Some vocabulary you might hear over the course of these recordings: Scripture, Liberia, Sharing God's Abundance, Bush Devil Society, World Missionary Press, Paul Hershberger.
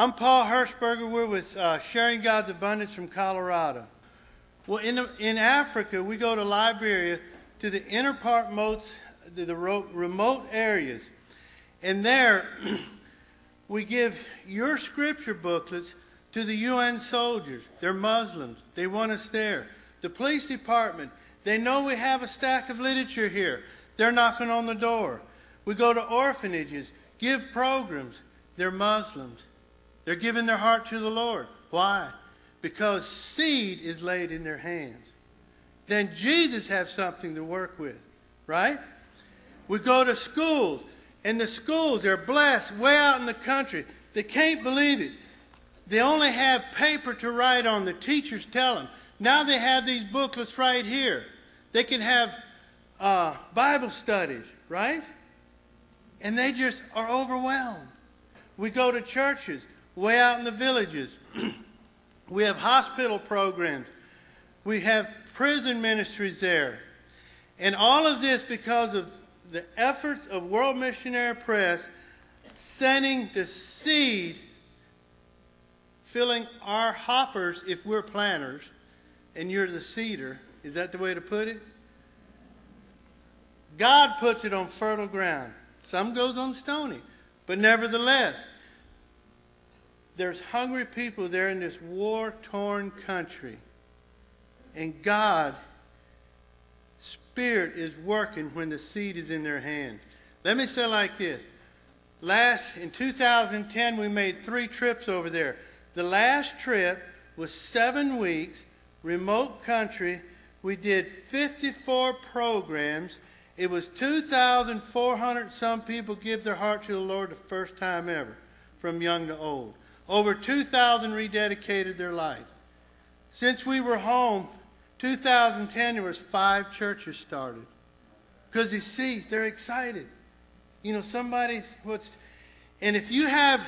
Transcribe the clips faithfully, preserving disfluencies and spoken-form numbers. I'm Paul Hershberger. We're with uh, Sharing God's Abundance from Colorado. Well, in, the, in Africa, we go to Liberia, to the inner part, most, to the remote areas. And there, we give your scripture booklets to the U N soldiers. They're Muslims. They want us there. The police department, they know we have a stack of literature here. They're knocking on the door. We go to orphanages, give programs. They're Muslims. They're giving their heart to the Lord. Why? Because seed is laid in their hands. Then Jesus has something to work with, right? We go to schools, and the schools are blessed way out in the country. They can't believe it. They only have paper to write on. The teachers tell them. Now they have these booklets right here. They can have uh, Bible studies, right? And they just are overwhelmed. We go to churches way out in the villages. We have hospital programs. We have prison ministries there. And all of this because of the efforts of World Missionary Press sending the seed, filling our hoppers if we're planters, and you're the seeder. Is that the way to put it? God puts it on fertile ground. Some goes on stony. But nevertheless, there's hungry people there in this war-torn country. And God's Spirit is working when the seed is in their hand. Let me say it like this. Last, in two thousand ten, we made three trips over there. The last trip was seven weeks, remote country. We did fifty-four programs. It was two thousand four hundred some people give their heart to the Lord the first time ever, from young to old. Over two thousand rededicated their life. Since we were home, two thousand ten, there was five churches started. Because you see, they're excited. You know, somebody, what's, and if you have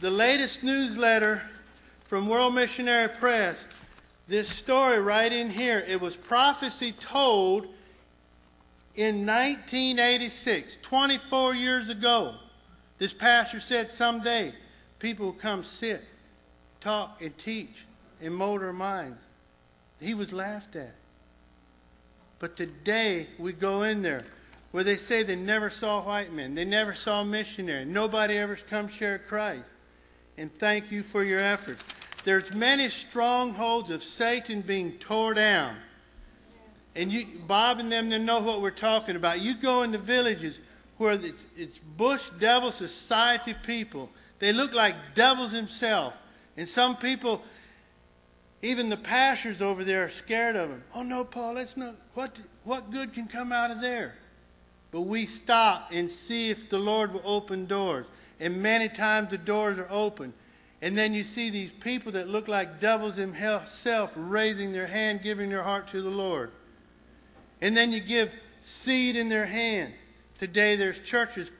the latest newsletter from World Missionary Press, this story right in here, it was prophecy told in nineteen eighty-six, twenty-four years ago. This pastor said someday people will come sit, talk, and teach, and mold our minds. He was laughed at. But today we go in there where they say they never saw white men, they never saw missionaries, nobody ever come share Christ. And thank you for your efforts. There's many strongholds of Satan being tore down. And you, Bob and them, they know what we're talking about. You go into villages where it's, it's Bush Devil Society people. They look like devils themselves. And some people, even the pastors over there, are scared of them. Oh, no, Paul, that's not, what, what good can come out of there? But we stop and see if the Lord will open doors. And many times the doors are open. And then you see these people that look like devils themselves raising their hand, giving their heart to the Lord. And then you give seed in their hand. Today there's churches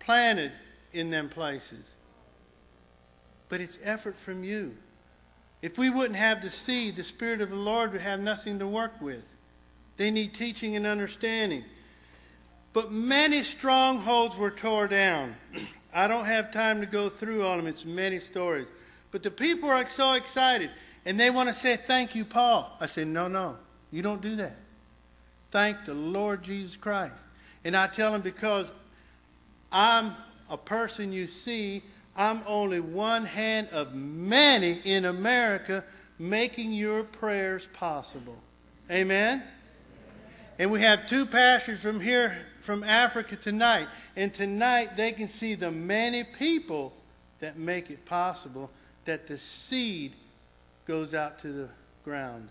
planted in them places. But it's effort from you. If we wouldn't have the seed, the Spirit of the Lord would have nothing to work with. They need teaching and understanding. But many strongholds were torn down. I don't have time to go through all of them. It's many stories. But the people are so excited. And they want to say, thank you, Paul. I said, no, no, you don't do that. Thank the Lord Jesus Christ. And I tell them, because I'm a person you see, I'm only one hand of many in America making your prayers possible. Amen? And we have two pastors from here, from Africa tonight. And tonight they can see the many people that make it possible that the seed goes out to the ground.